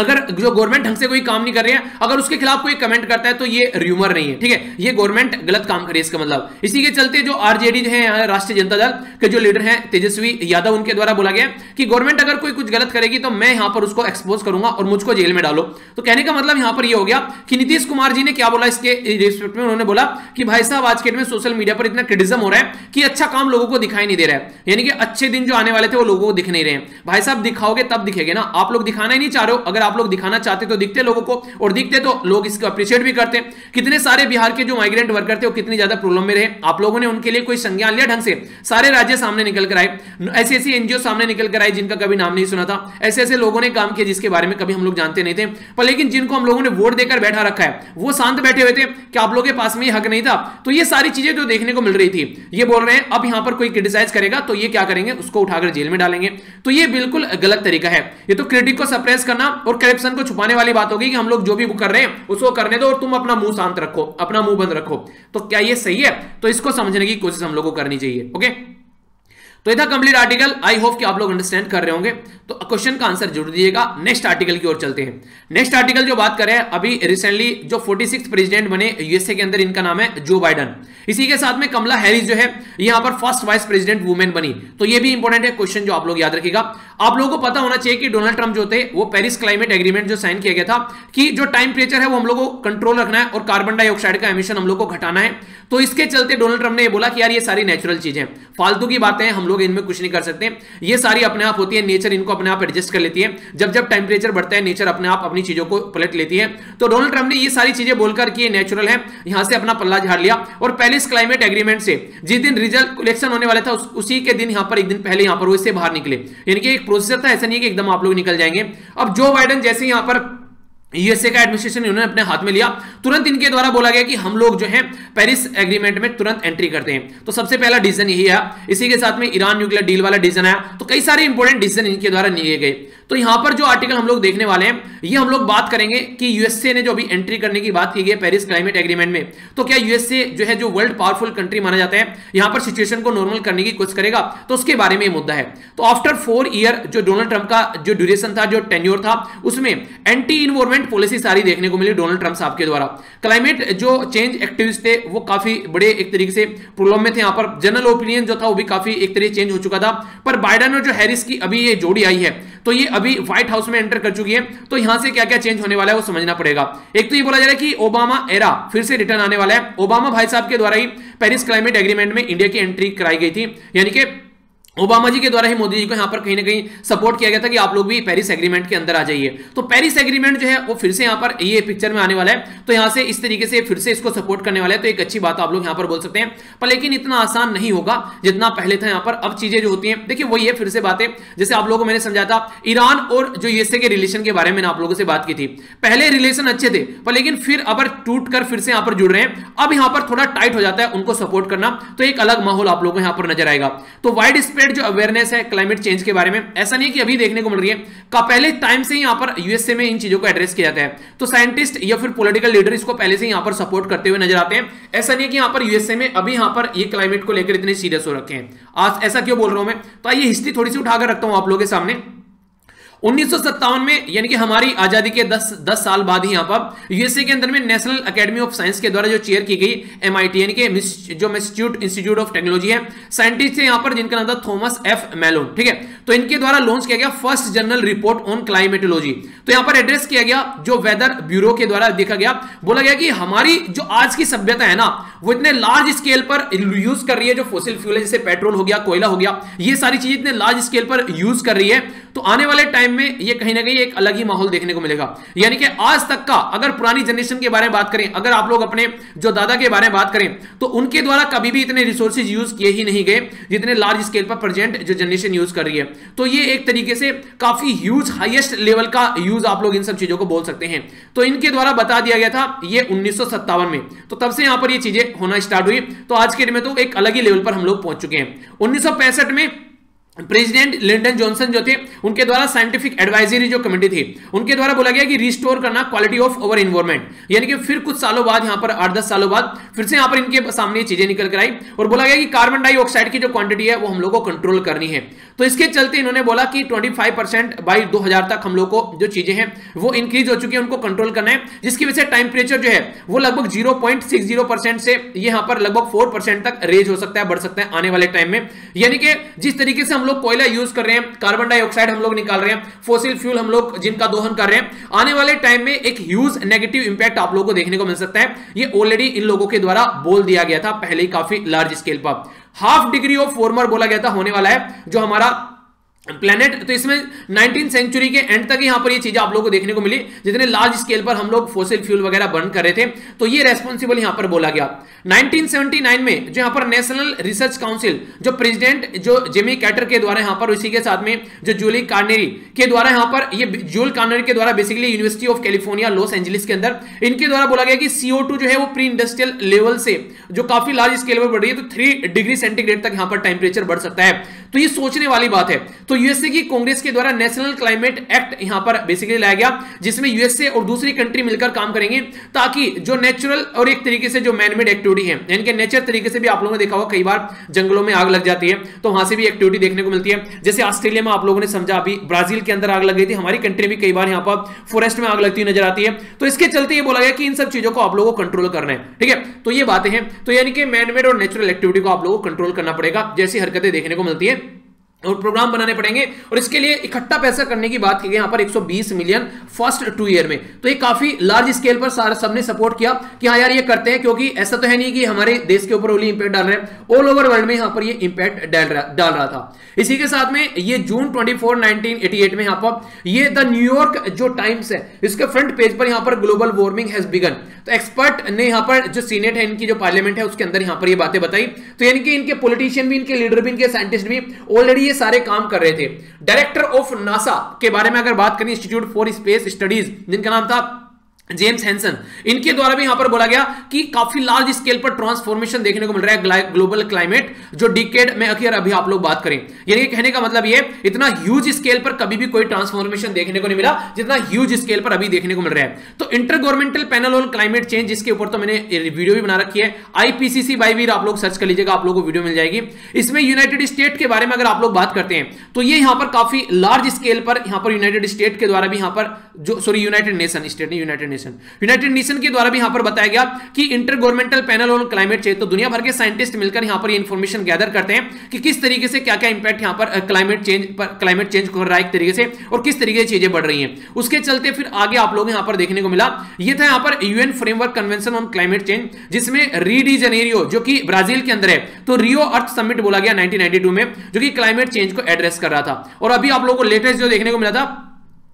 अगर जो गवर्नमेंट ढंग से कोई काम नहीं कर रही है अगर उसके खिलाफ कोई कमेंट करता है तो ये र्यूमर नहीं है, ठीक है, ये गवर्नमेंट गलत काम कर रही है इसका मतलब। इसी के चलते जो आरजेडी है राष्ट्रीय जनता दल के जो लीडर हैं तेजस्वी यादव, उनके द्वारा बोला गया कि गवर्नमेंट अगर कोई कुछ गलत करेगी तो मैं यहां पर उसको एक्सपोज करूंगा और मुझको जेल में डालो। तो कहने का मतलब यहां पर यह हो गया कि नीतीश कुमार जी ने क्या बोला इसके रिस्पेक्ट में, उन्होंने बोला कि भाई साहब आज के डेट में सोशल मीडिया पर इतना क्रिटिसिज्म हो रहा है कि अच्छा काम लोगों को दिखाई नहीं दे रहा है, यानी कि अच्छे दिन जो आने वाले थे वो लोगों को दिख नहीं रहे हैं। भाई साहब दिखाओगे तब दिखेगा ना, आप लोग दिखाना ही नहीं चाह रहे हो, आप लोग दिखाना चाहते तो दिखते लोगों को, और दिखते तो लोग इसको अप्रिशिएट भी करते। कितने सारे बिहार के जो माइग्रेंट वर्कर थे वो कितनी ज्यादा प्रॉब्लम में रहे, आप लोगों ने उनके लिए कोई संज्ञान लिया ढंग से, सारे राज्य सामने निकल कर आए, ऐसे ऐसे एनजीओ सामने निकल कर आए जिनका कभी नाम नहीं सुना था, ऐसे ऐसे लोगों ने काम किया जिसके बारे में कभी हम लोग जानते नहीं थे, पर लेकिन जिनको हम लोगों ने वोट देकर बैठा रखा है वो शांत बैठे हुए थे कि आप लोगों के पास में हक नहीं था। तो ये सारी चीजें जो देखने को मिल रही थी, ये बोल रहे हैं अब यहां पर कोई क्रिटिसाइज करेगा तो ये क्या करेंगे, उसको उठाकर जेल में डालेंगे। तो ये बिल्कुल गलत तरीका है, ये तो क्रिटिक को सप्रेस करना और करप्शन को छुपाने वाली बात होगी कि हम लोग जो भी कर रहे हैं उसको करने दो और तुम अपना मुंह शांत रखो, अपना मुंह बंद रखो। तो क्या ये सही है? तो इसको समझने की कोशिश हम लोगों को करनी चाहिए। ओके, तो ये था कंप्लीट आर्टिकल, आई होप कि आप लोग अंडरस्टैंड कर रहे होंगे। तो क्वेश्चन का आंसर जरूर दीजिएगा। नेक्स्ट आर्टिकल की ओर चलते हैं। नेक्स्ट आर्टिकल जो बात करें, अभी रिसेंटली जो 46 प्रेसिडेंट बने यूएसए के अंदर, इनका नाम है जो बाइडन। इसी के साथ में कमला हैरिस जो है यहां पर फर्स्ट वाइस प्रेसिडेंट वुमेन बनी। तो ये भी इंपॉर्टेंट है क्वेश्चन जो आप लोग याद रखिएगा। आप लोगों को पता होना चाहिए कि डोनाल्ड ट्रंप जो थे वो पेरिस क्लाइमेट एग्रीमेंट जो साइन किया गया था कि जो टेम्परेचर है वो हम लोग को कंट्रोल रखना है और कार्बन डाइऑक्साइड का एमिशन हम लोग को घटाना है। तो इसके चलते डोनाल्ड ट्रंप ने बोला कि यार ये सारी नेचुरल चीजें, फालतू की बातें, हम लोग इनमें कुछ नहीं कर सकते, ये सारी अपने आप होती है, नेचर इनको अपने आप एडजस्ट कर लेती है, जब जब टेम्परेचर बढ़ता है नेचर अपने आप अपनी चीजों को पलट लेती है। तो डोनाल्ड ट्रंप ने ये सारी चीजें बोलकर कि ये नेचुरल है, यहां से अपना पल्ला झाड़ लिया और पेरिस क्लाइमेट एग्रीमेंट से जिस दिन रिजल्ट कलेक्शन होने वाला था उसी के दिन यहां पर एक दिन पहले यहां पर वो इससे बाहर निकले, यानी कि एक प्रोसेस था, ऐसा नहीं है कि एकदम आप लोग निकल जाएंगे। अब जो बाइडन जैसे यहां पर यूएसए का एडमिनिस्ट्रेशन इन्होंने अपने हाथ में लिया, तुरंत इनके द्वारा बोला गया कि हम लोग जो है पेरिस एग्रीमेंट में तुरंत एंट्री करते हैं। तो सबसे पहला डिसीजन यही है। इसी के साथ में ईरान न्यूक्लियर डील वाला डिसीजन आया। तो कई सारे इंपॉर्टेंट डिसीजन इनके द्वारा लिए गए। तो यहां पर जो आर्टिकल हम लोग देखने वाले हैं, ये हम लोग बात करेंगे कि यूएसए ने जो अभी एंट्री करने की बात की गई है पेरिस क्लाइमेट एग्रीमेंट में, तो क्या यूएसए जो है जो वर्ल्ड पावरफुल कंट्री माना जाता है यहां पर सिचुएशन को नॉर्मल करने की कोशिश करेगा, तो उसके बारे में मुद्दा है। तो आफ्टर 4 ईयर जो डोनाल्ड ट्रंप का जो ड्यूरेशन था, जो टेन्योर था, उसमें एंटी इन्वॉल्वमेंट पॉलिसी सारी देखने को मिली डोनाल्ड ट्रंप साहब के द्वारा। क्लाइमेट जो चेंज एक्टिविस्ट थे वो काफी बड़े एक तरीके से प्रॉब्लम में थे। यहां पर जनरल ओपिनियन जो था वो भी काफी एक तरीके चेंज हो चुका था। पर बाइडन और जो हैरिस की अभी ये जोड़ी आई है, तो ये अभी व्हाइट हाउस में एंटर कर चुकी है, तो यहां से क्या क्या चेंज होने वाला है वो समझना पड़ेगा। एक तो ये बोला जा रहा है कि ओबामा एरा फिर से रिटर्न आने वाला है। ओबामा भाई साहब के द्वारा ही पेरिस क्लाइमेट एग्रीमेंट में इंडिया की एंट्री कराई गई थी, यानी कि ओबामा जी के द्वारा ही मोदी जी को यहाँ पर कहीं ना कहीं सपोर्ट किया गया था कि आप लोग भी पेरिस एग्रीमेंट के अंदर आ जाइए। तो पेरिस एग्रीमेंट जो है वो फिर से यहाँ पर ये पिक्चर में आने वाला है, तो यहाँ से इस तरीके से फिर से इसको सपोर्ट करने वाला है, तो एक अच्छी बात आप लोग यहाँ पर बोल सकते हैं। पर लेकिन इतना आसान नहीं होगा जितना पहले था यहाँ पर। अब चीजें जो होती हैं देखिए वही है फिर से बातें, जैसे आप लोगों को मैंने समझा था ईरान और जो यूएसए के रिलेशन के बारे में आप लोगों से बात की थी, पहले रिलेशन अच्छे थे पर लेकिन फिर अब टूट कर फिर से यहाँ पर जुड़ रहे हैं, अब यहाँ पर थोड़ा टाइट हो जाता है उनको सपोर्ट करना, तो एक अलग माहौल आप लोगों को यहाँ पर नजर आएगा। तो वाइड जो अवेयरनेस है क्लाइमेट चेंज के बारे में, ऐसा नहीं है कि अभी देखने को मिल रही है, का पहले टाइम से यहां पर यूएसए में इन चीजों को एड्रेस किया जाता है, तो साइंटिस्ट या फिर पॉलिटिकल लीडर इसको पहले से यहां पर सपोर्ट करते हुए नजर आते हैं। ऐसा नहीं है कि यहां पर यूएसए में अभी यहां पर ये क्लाइमेट को लेकर इतने सीरियस हो रखे हैं। आज ऐसा क्यों बोल रहा हूं मैं, तो आइए हिस्ट्री थोड़ी सी उठाकर रखता हूं आप लोगों के सामने। 1957 में यानी कि हमारी आजादी के 10 साल बाद ही यहाँ पर यूएसए के अंदर में नेशनल एकेडमी ऑफ साइंस के द्वारा जो चेयर की गई एमआईटी यानी कि जो इंस्टीट्यूट ऑफ टेक्नोलॉजी है, साइंटिस्ट थे यहाँ पर जिनका नाम था थॉमस एफ मेलोन, ठीक है, तो इनके द्वारा लॉन्च किया गया first journal report on climatology. तो यहाँ पर एड्रेस किया गया जो वेदर ब्यूरो के द्वारा देखा गया, बोला गया कि हमारी जो आज की सभ्यता है ना वो इतने लार्ज स्केल पर यूज कर रही है जो फॉसिल फ्यूल है, जैसे पेट्रोल हो गया, कोयला हो गया, ये सारी चीजें इतने लार्ज स्केल पर यूज कर रही है, तो आने वाले टाइम में ये कहीं ना कहीं एक अलग ही माहौल देखने को मिलेगा। यानी कि आज तक का अगर पुरानी जनरेशन के बारे में बात करें, अगर आप लोग अपने जो दादा के बारे में बात करें, तो उनके द्वारा कभी भी इतने रिसोर्सेज यूज किए ही नहीं गए जितने लार्ज स्केल पर प्रेजेंट जो जनरेशन यूज कर रही है। तो ये एक तरीके से काफी ह्यूज हाईएस्ट लेवल का यूज आप लोग इन सब चीजों को बोल सकते हैं। तो इनके द्वारा बता दिया गया था ये 1957 में, तो तब से यहां पर ये चीजें होना स्टार्ट हुई, तो आज के डेट में तो एक अलग ही लेवल पर हम लोग पहुंच चुके हैं। 1965 में प्रेसिडेंट लिंडन जॉनसन जो थे उनके द्वारा साइंटिफिक एडवाइजरी जो कमेटी थी उनके द्वारा बोला गया कि रिस्टोर करना क्वालिटी ऑफ आवर एनवायरनमेंट, यानी कि फिर कुछ सालों बाद यहां पर 8-10 सालों बाद फिर से यहां पर इनके सामने चीजें निकल कर आई और बोला गया कि कार्बन डाइऑक्साइड की जो क्वांटिटी है वो हम लोग को कंट्रोल करनी है। तो इसके चलते इन्होंने बोला कि 25% बाई 2000 तक हम लोग को जो चीजें हैं वो इंक्रीज हो चुकी है, उनको कंट्रोल करना है, जिसकी वजह से टेम्परेचर जो है वो लगभग 0.60% से यहां पर लगभग 4% तक रेज हो सकता है, बढ़ सकता है आने वाले टाइम में। यानी कि जिस तरीके से हम लोग कोयला यूज कर रहे हैं, कार्बन डाइऑक्साइड हम लोग निकाल रहे हैं, फॉसिल फ्यूल हम लोग जिनका दोहन कर रहे हैं, आने वाले टाइम में एक ह्यूज नेगेटिव इंपैक्ट आप लोगों को देखने को मिल सकता है। ये ऑलरेडी इन लोगों के द्वारा बोल दिया गया था पहले ही काफी लार्ज स्केल पर। 1/2 डिग्री ऑफ वार्मर बोला गया था होने वाला है जो हमारा प्लेनेट, तो इसमें 19th सेंचुरी के एंड तक यहां पर ये चीजें आप लोगों को देखने को मिली जितने लार्ज स्केल पर हम लोग फॉसिल फ्यूल वगैरह बर्न कर रहे थे, तो ये रेस्पॉन्सिबल यहां पर बोला गया। 1979 में जो यहां पर नेशनल रिसर्च काउंसिल जो प्रेसिडेंट जो जेमी कैटर के द्वारा यहां पर उसी के साथ में जो जूली कार्नेरी के द्वारा यहां पर ये जूल कार्नेरी के द्वारा basically university of California Los Angeles के अंदर इनके द्वारा बोला गया कि CO2 जो है वो प्री इंडस्ट्रियल लेवल से जो काफी लार्ज स्केल पर बढ़ रही है, तो 3 डिग्री सेंटीग्रेड तक यहां पर टेम्परेचर बढ़ सकता है, तो ये सोचने वाली बात है। तो यूएसए की कांग्रेस के द्वारा नेशनल क्लाइमेट एक्ट यहां पर बेसिकली लाया गया जिसमें यूएसए और दूसरी कंट्री मिलकर काम करेंगे ताकि जो नेचुरल और एक तरीके से जो मैनमेड एक्टिविटी है, यानी कि नेचर तरीके से भी आप लोगों ने देखा होगा कई बार जंगलों में आग लग जाती है तो वहां से भी एक्टिविटी देखने को मिलती है, जैसे ऑस्ट्रेलिया में आप लोगों ने समझा, अभी ब्राजील के अंदर आग लग गई थी, हमारी कंट्री में कई बार यहां पर फॉरेस्ट में आग लगती हुई नजर आती है। तो इसके चलते ये बोला गया कि इन सब चीजों को आप लोगों को कंट्रोल करना है, ठीक है, तो ये बातें हैं। तो यानी कि मैनमेड और नेचुरल एक्टिविटी को आप लोगों को कंट्रोल करना पड़ेगा, जैसी हरकतें देखने को मिलती है और प्रोग्राम बनाने पड़ेंगे, और इसके लिए इकट्ठा पैसा करने की बात की गई यहाँ पर 120 मिलियन फर्स्ट 2 ईयर में। तो ये काफी लार्ज स्केल पर सारा सबने सपोर्ट किया कि हाँ यार ये करते हैं, क्योंकि ऐसा तो है नहीं कि हमारे देश के ऊपर ओनली इंपैक्ट डाल रहे हैं, ऑल ओवर वर्ल्ड में यहाँ पर ये इंपैक्ट डाल रहा था। इसी के साथ में ये जून 24, 1988 में यहाँ पर ये द न्यूयॉर्क जो टाइम्स है इसके फ्रंट पेज पर यहाँ पर ग्लोबल वार्मिंग हैज बिगन, तो एक्सपर्ट ने यहाँ पर जो सीनेट है इनकी जो पार्लियामेंट है उसके अंदर यहाँ पर ये बातें बताई। तो यानी कि इनके पॉलिटिशियन भी, इनके लीडर भी, इनके साइंटिस्ट भी ऑलरेडी सारे काम कर रहे थे। डायरेक्टर ऑफ नासा के बारे में अगर बात करें, इंस्टीट्यूट फॉर स्पेस स्टडीज जिनका नाम था जेम्स हैंसन, इनके द्वारा भी यहां पर बोला गया कि काफी लार्ज स्केल पर ट्रांसफॉर्मेशन देखने को मिल रहा है ग्लोबल क्लाइमेट जो डिकेड में अगर अभी आप लोग बात करें, यानी कहने का मतलब ये इतना ह्यूज स्केल पर कभी भी कोई ट्रांसफॉर्मेशन देखने को नहीं मिला जितना ह्यूज स्केल पर अभी देखने को मिल रहा है। तो intergovernmental panel on climate change, जिसके ऊपर तो मैंने वीडियो भी बना रखी है, IPCC बाय वीर आप लोग सर्च कर लीजिएगा, आप लोगों को वीडियो मिल जाएगी। इसमें यूनाइटेड स्टेट के बारे में अगर आप लोग बात करते हैं तो ये यहां पर काफी लार्ज स्केल पर यहां पर यूनाइटेड स्टेट के द्वारा भी यहां पर जो सॉरी यूनाइटेड नेशन स्टेट नहीं यूनाइटेड नेशन। यूनाइटेड नेशन के द्वारा भी यहां पर बताया गया कि inter governmental panel on climate change, तो दुनिया भर के साइंटिस्ट मिलकर यहां पर इंफॉर्मेशन गैदर करते हैं कि किस तरीके से क्या क्या इंपैक्ट यहां पर क्लाइमेट चेंज हो रहा है एक तरीके से, और किस तरीके से चीजें बढ़ रही हैं। उसके चलते फिर आगे आप लोग यहां पर देखने को मिला, ये था यहां पर UN framework convention on climate change, जिसमें रियो डी जनेरियो जो कि ब्राजील के अंदर है, तो रियो अर्थ समिट बोला गया 1992 में, जो कि क्लाइमेट चेंज को एड्रेस कर रहा था। और अभी आप लोगों को लेटेस्ट जो देखने को मिला था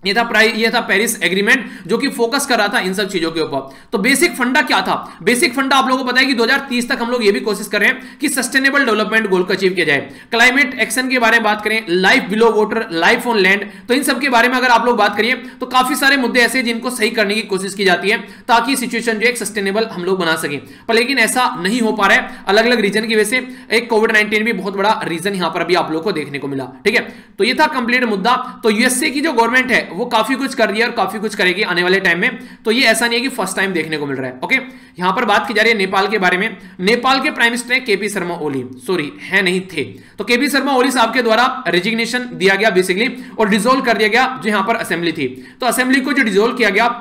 ये था पेरिस एग्रीमेंट, जो कि फोकस कर रहा था इन सब चीजों के ऊपर। तो बेसिक फंडा क्या था? बेसिक फंडा आप लोगों को पता है कि 2030 तक हम लोग ये भी कोशिश कर रहे हैं कि सस्टेनेबल डेवलपमेंट गोल को अचीव किया जाए। क्लाइमेट एक्शन के बारे में बात करें, life below water, life on land, तो इन सब के बारे में अगर आप लोग बात करिए तो काफी सारे मुद्दे ऐसे जिनको सही करने की कोशिश की जाती है ताकि सिचुएशन जो एक सस्टेनेबल हम लोग बना सकें, पर लेकिन ऐसा नहीं हो पा रहा है अलग अलग रीजन की वजह से। एक कोविड-19 भी बहुत बड़ा रीजन यहां पर भी आप लोग को देखने को मिला। ठीक है, तो यह था कंप्लीट मुद्दा। तो यूएसए की जो गवर्नमेंट है वो काफी कुछ कर रही है और काफी कुछ करेगी आने वाले टाइम में, तो ये ऐसा नहीं है कि फर्स्ट टाइम देखने को मिल रहा है। ओके, यहां पर बात की जा रही है नेपाल के बारे में। नेपाल के prime minister KP Sharma Oli, sorry है नहीं थे, तो केपी शर्मा ओली साहब के द्वारा रेजिग्नेशन दिया गया बेसिकली, और डिसॉल्व कर दिया गया जो यहां पर असेंबली थी। तो असेंबली को जो डिसॉल्व किया गया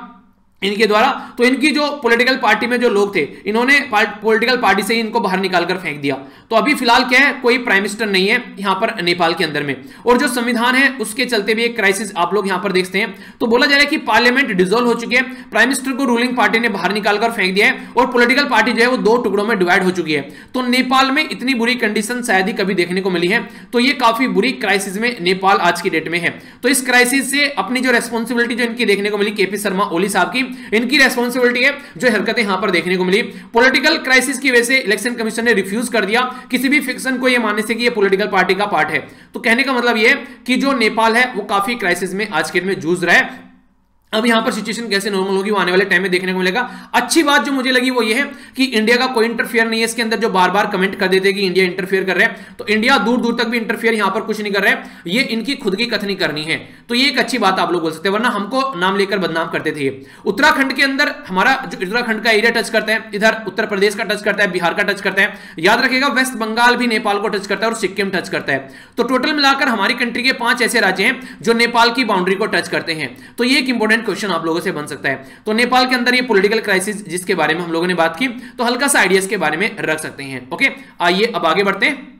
इनके द्वारा, तो इनकी जो पॉलिटिकल पार्टी में जो लोग थे, इन्होंने पॉलिटिकल पार्टी से ही इनको बाहर निकालकर फेंक दिया। तो अभी फिलहाल क्या है, कोई प्राइम मिनिस्टर नहीं है यहां पर नेपाल के अंदर में, और जो संविधान है उसके चलते भी एक क्राइसिस आप लोग यहां पर देखते हैं। तो बोला जा रहा है कि पार्लियामेंट डिसॉल्व हो चुकी है, प्राइम मिनिस्टर को रूलिंग पार्टी ने बाहर निकालकर फेंक दिया है, और पॉलिटिकल पार्टी जो है वो दो टुकड़ों में डिवाइड हो चुकी है। तो नेपाल में इतनी बुरी कंडीशन शायद ही कभी देखने को मिली है, तो ये काफी बुरी क्राइसिस में नेपाल आज की डेट में है। तो इस क्राइसिस से अपनी जो रेस्पॉन्सिबिलिटी जो इनकी देखने को मिली केपी शर्मा ओली साहब की, इनकी रेस्पॉन्सिबिलिटी है जो हरकतें यहां पर देखने को मिली। पॉलिटिकल क्राइसिस की वजह से इलेक्शन कमीशन ने रिफ्यूज कर दिया किसी भी फिक्शन को यह मानने से कि ये पॉलिटिकल पार्टी का पार्ट है। तो कहने का मतलब ये कि जो नेपाल है वो काफी क्राइसिस में आज के डेट में जूझ रहा है। अब यहां पर सिचुएशन कैसे नॉर्मल होगी वो आने वाले टाइम में देखने को मिलेगा। अच्छी बात जो मुझे लगी वो ये है कि इंडिया का कोई इंटरफेयर नहीं है इसके अंदर। जो बार बार कमेंट कर देते हैं कि इंडिया इंटरफेयर कर रहा है, तो इंडिया दूर दूर तक भी इंटरफेयर यहां पर कुछ नहीं कर रहा है, ये इनकी खुद की कथनी करनी है। तो ये एक अच्छी बात आप लोग बोल सकते हैं, वरना हमको नाम लेकर बदनाम करते थे। उत्तराखंड के अंदर हमारा जो उत्तराखंड का एरिया टच करता है, इधर उत्तर प्रदेश का टच करता है, बिहार का टच करता है, याद रखिएगा वेस्ट बंगाल भी नेपाल को टच करता है और सिक्किम टच करता है। तो टोटल मिलाकर हमारी कंट्री के 5 ऐसे राज्य हैं जो नेपाल की बाउंड्री को टच करते हैं। तो ये एक इंपॉर्टेंट क्वेश्चन आप लोगों से बन सकता है। तो नेपाल के अंदर ये पॉलिटिकल क्राइसिस जिसके बारे में हम लोगों ने बात की, तो हल्का सा आइडियाज के बारे में रख सकते हैं। ओके, आइए अब आगे बढ़ते हैं।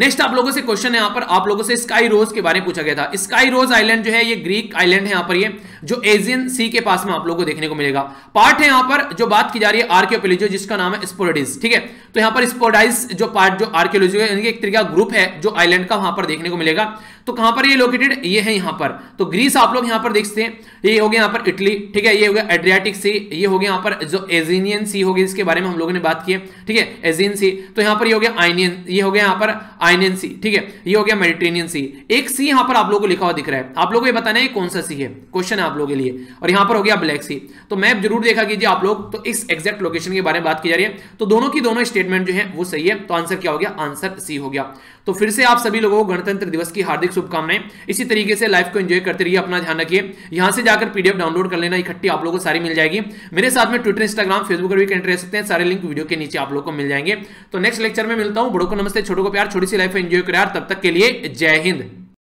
नेक्स्ट आप लोगों से क्वेश्चन है, यहां पर आप लोगों से स्काई रोज के बारे में पूछा गया था। स्काई रोज आइलैंड जो है ये ग्रीक आइलैंड है यहां पर, ये जो एजियन सी के पास में आप लोगों को देखने को मिलेगा। पार्ट है यहां पर जो बात की जा रही है आर्कियोपेलिजो, जिसका नाम है स्पोरडाइस। ठीक है, तो यहां पर स्पोरडाइस जो पार्ट जो आर्कियोलॉजी है एक तरीके का ग्रुप है जो आइलैंड का, वहां पर देखने को मिलेगा। तो कहां पर ये लोकेटेड, ये है यहां पर। तो ग्रीस आप लोग यहां पर देखते हैं, ये हो गया यहां पर इटली। ठीक है, ये हो गया एड्रियाटिक सी, ये हो गया यहां पर जो एजियन सी होगी इसके बारे में हम लोगों ने बात की है। ठीक है, एजियन सी, तो यहां पर ये हो गया आइनियन, ये हो गया यहां पर आइनियन सी। ठीक है, ये हो गया मेडिटेरेनियन सी। एक सी यहां पर आप लोगों को लिखा हुआ दिख रहा है, आप लोगों को ये बताना है कौन सा सी है, क्वेश्चन है आप लोगों के लिए। और यहां पर हो गया ब्लैक सी। तो मैप जरूर देखा कीजिए आप लोग। तो इस एग्जैक्ट लोकेशन के बारे में बात की जा रही है, तो दोनों की दोनों स्टेटमेंट जो है वो सही है। तो आंसर क्या हो गया, आंसर सी हो गया। तो फिर से आप सभी लोगों को गणतंत्र दिवस की हार्दिक शुभकामनाएं। इसी तरीके से लाइफ को एंजॉय करते रहिए, अपना ध्यान रखिए। यहां से जाकर पीडीएफ डाउनलोड कर लेना, इकट्ठी आप लोगों को सारी मिल जाएगी। मेरे साथ में ट्विटर, इंस्टाग्राम, फेसबुक पर भी कनेक्ट रह सकते हैं, सारे लिंक वीडियो के नीचे आप लोगों को मिल जाएंगे। तो नेक्स्ट लेक्चर में मिलता हूं। बड़ों को नमस्ते, छोटों को प्यार, छोटी सी लाइफ एंजॉय करो यार। तब तक के लिए जय हिंद।